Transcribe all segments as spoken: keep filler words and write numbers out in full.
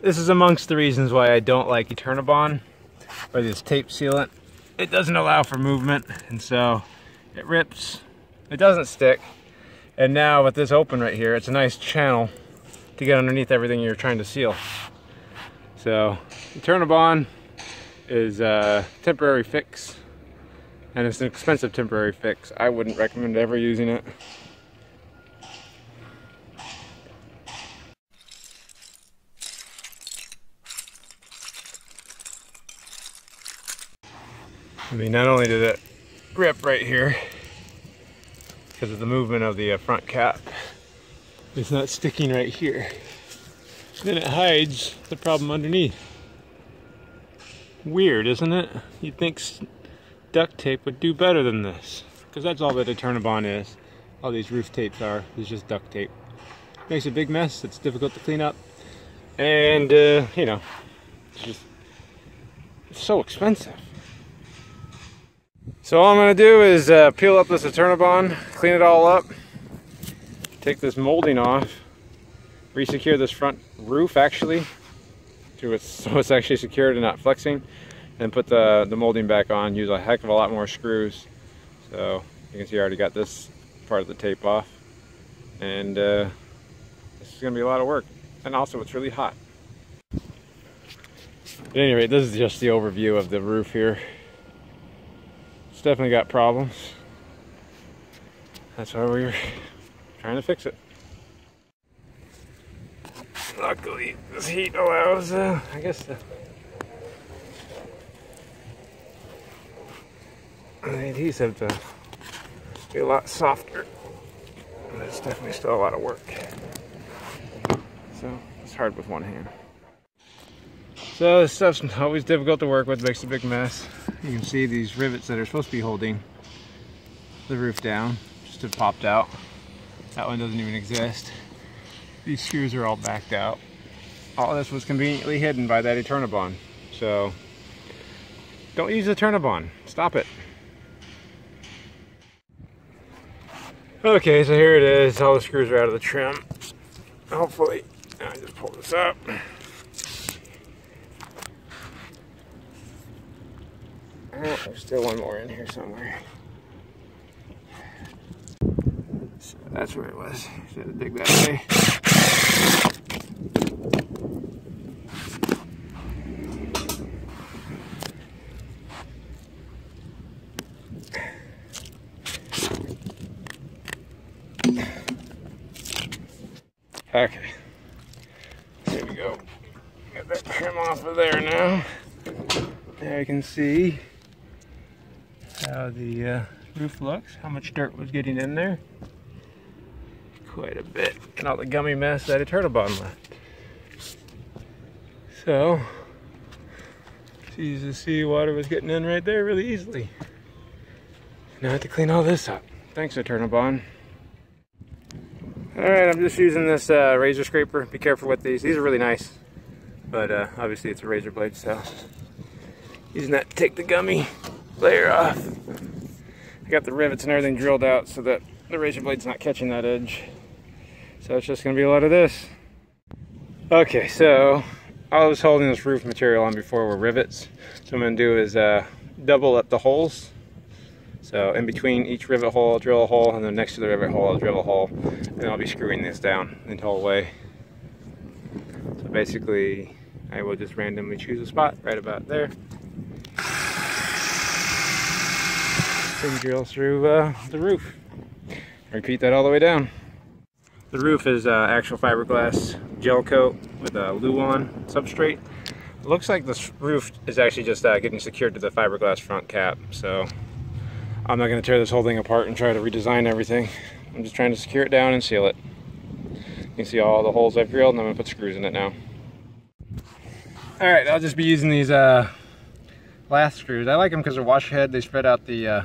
This is amongst the reasons why I don't like Eternabond, or this tape sealant. It doesn't allow for movement, and so it rips, it doesn't stick. And now with this open right here, it's a nice channel to get underneath everything you're trying to seal. So Eternabond is a temporary fix, and it's an expensive temporary fix. I wouldn't recommend ever using it. I mean, not only did it rip right here because of the movement of the uh, front cap, it's not sticking right here. Then it hides the problem underneath. Weird, isn't it? You'd think duct tape would do better than this, because that's all that Eternabond is. All these roof tapes are, is just duct tape. Makes a big mess, it's difficult to clean up, and uh, you know, it's just it's so expensive. So all I'm going to do is uh, peel up this Eternabond, clean it all up, take this molding off, re-secure this front roof actually, to it so it's actually secured and not flexing, and put the, the molding back on, use a heck of a lot more screws. So you can see I already got this part of the tape off, and uh, this is going to be a lot of work, and also it's really hot. At any rate, this is just the overview of the roof here. It's definitely got problems. That's why we were trying to fix it. Luckily, this heat allows, uh, I guess, the, the adhesive to be a lot softer. But it's definitely still a lot of work. So, it's hard with one hand. So this stuff's always difficult to work with, makes a big mess. You can see these rivets that are supposed to be holding the roof down just have popped out. That one doesn't even exist. These screws are all backed out. All this was conveniently hidden by that Eternabond. So don't use Eternabond. Stop it. Okay, so here it is. All the screws are out of the trim. Hopefully, I just pull this up. Oh, there's still one more in here somewhere. So that's where it was. Should have dig that way. Okay. There we go. Got that trim off of there now. There you can see how the uh, roof looks, how much dirt was getting in there. Quite a bit. And all the gummy mess that Eternabond left. So, it's easy to see water was getting in right there really easily. Now I have to clean all this up. Thanks, Eternabond. Alright, I'm just using this uh, razor scraper. Be careful with these. These are really nice. But uh, obviously it's a razor blade, so using that to take the gummy layer off. I got the rivets and everything drilled out so that the razor blade's not catching that edge. So it's just gonna be a lot of this. Okay, so I was holding this roof material on before were rivets. So what I'm gonna do is uh, double up the holes. So in between each rivet hole, I'll drill a hole, and then next to the rivet hole, I'll drill a hole, and I'll be screwing this down the whole way. So basically, I will just randomly choose a spot right about there. And drill through uh, the roof. Repeat that all the way down. The roof is uh, actual fiberglass gel coat with a Luon substrate. It looks like this roof is actually just uh, getting secured to the fiberglass front cap, so I'm not going to tear this whole thing apart and try to redesign everything. I'm just trying to secure it down and seal it. You can see all the holes I've drilled, and I'm going to put screws in it now. Alright, I'll just be using these uh, lath screws. I like them because they're wash head, they spread out the uh,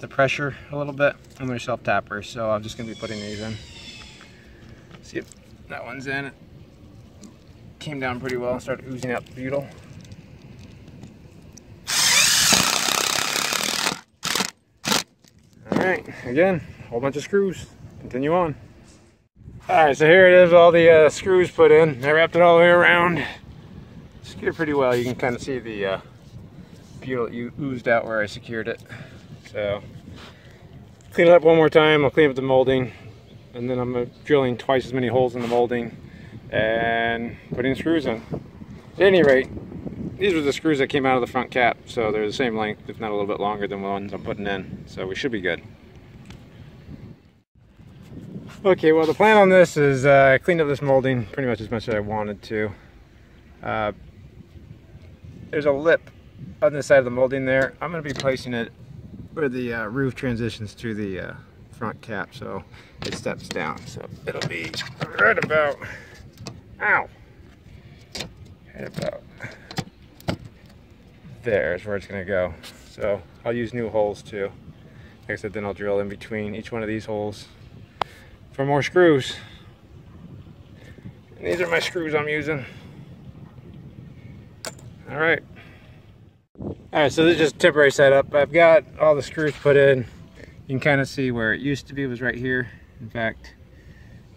the pressure a little bit, and they're self-tappers, so I'm just going to be putting these in. See if that one's in. It came down pretty well and started oozing out the butyl. Alright, again, a whole bunch of screws. Continue on. Alright, so here it is, all the uh, screws put in. I wrapped it all the way around. Secured pretty well. You can kind of see the uh, butyl oozed out where I secured it. So, clean it up one more time. I'll clean up the molding. And then I'm drilling twice as many holes in the molding and putting screws in. At any rate, these were the screws that came out of the front cap, so they're the same length, if not a little bit longer than the ones I'm putting in, so we should be good. Okay, well the plan on this is uh, I cleaned up this molding pretty much as much as I wanted to. Uh, there's a lip on the side of the molding there. I'm going to be placing it where the uh, roof transitions to the uh, front cap, so it steps down. So it'll be right about, ow, right about there is where it's going to go. So I'll use new holes too. Like I said, then I'll drill in between each one of these holes for more screws. And these are my screws I'm using. All right. All right, so this is just temporary setup. I've got all the screws put in. You can kind of see where it used to be was right here. In fact,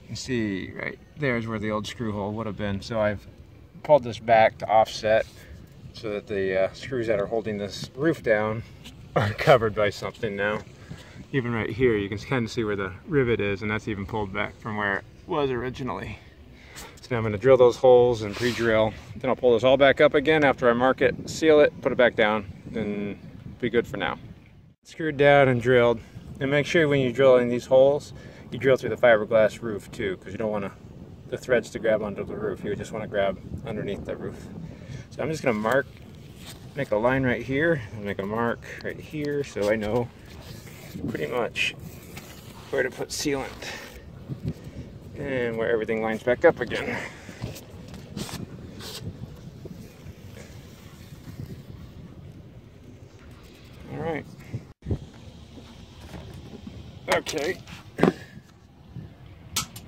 you can see right there is where the old screw hole would have been. So I've pulled this back to offset, so that the uh, screws that are holding this roof down are covered by something now. Even right here, you can kind of see where the rivet is, and that's even pulled back from where it was originally. So now I'm gonna drill those holes and pre-drill. Then I'll pull this all back up again after I mark it, seal it, put it back down, and be good for now. Screwed down and drilled. And make sure when you drill in these holes, you drill through the fiberglass roof too, because you don't want the threads to grab onto the roof. You would just wanna grab underneath the roof. So I'm just gonna mark, make a line right here, and make a mark right here so I know pretty much where to put sealant and where everything lines back up again. All right. Okay.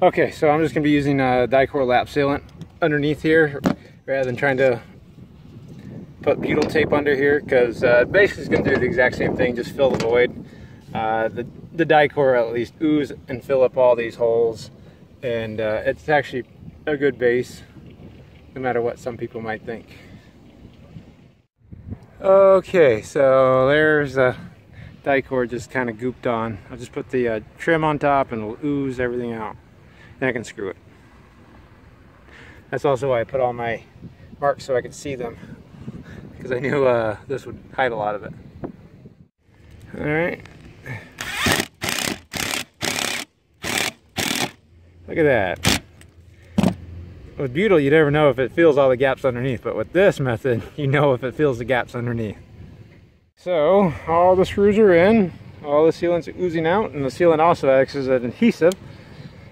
Okay, so I'm just gonna be using uh, DICOR lap sealant underneath here rather than trying to put butyl tape under here, because uh, basically it's going to do the exact same thing, just fill the void. Uh, the, the DICOR at least ooze and fill up all these holes, and uh, it's actually a good base, no matter what some people might think. Okay, so there's a DICOR just kind of gooped on. I'll just put the uh, trim on top and it'll ooze everything out, and I can screw it. That's also why I put all my marks so I could see them, because I knew uh, this would hide a lot of it. All right. Look at that. With butyl, you never know if it fills all the gaps underneath, but with this method, you know if it fills the gaps underneath. So, all the screws are in, all the sealant's oozing out, and the sealant also acts as an adhesive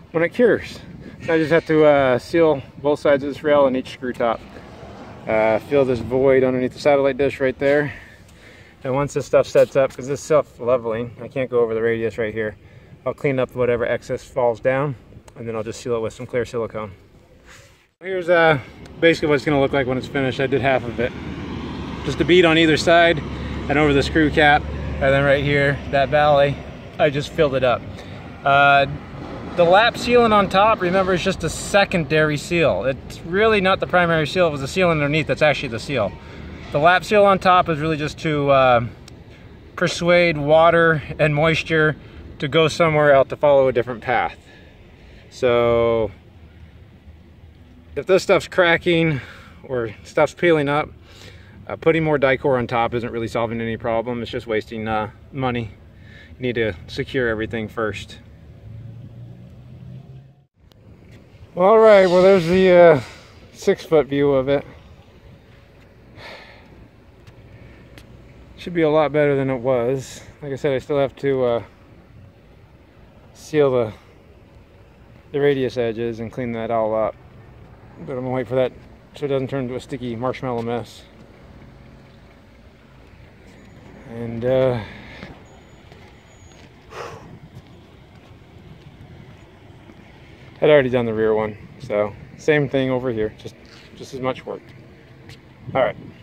when it cures. So I just have to uh, seal both sides of this rail and each screw top. Uh, fill this void underneath the satellite dish right there, and once this stuff sets up, because this is self-leveling, I can't go over the radius right here, I'll clean up whatever excess falls down, and then I'll just seal it with some clear silicone. Here's uh, basically what it's going to look like when it's finished. I did half of it, just a bead on either side and over the screw cap, and then right here, that valley, I just filled it up. Uh, The lap sealant on top, remember, it's just a secondary seal. It's really not the primary seal. It was the sealant underneath that's actually the seal. The lap seal on top is really just to uh, persuade water and moisture to go somewhere else, to follow a different path. So if this stuff's cracking or stuff's peeling up, uh, putting more DICOR on top isn't really solving any problem. It's just wasting uh, money. You need to secure everything first. All right, well there's the uh, six foot view of it. Should be a lot better than it was. Like I said, I still have to uh, seal the, the radius edges and clean that all up. But I'm gonna wait for that so it doesn't turn into a sticky marshmallow mess. And uh, I'd already done the rear one, so same thing over here, just just as much work. All right.